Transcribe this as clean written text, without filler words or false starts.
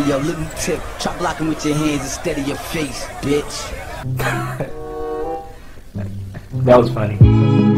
Hey yo, let me tip. Try blocking with your hands instead of your face, bitch. That was funny.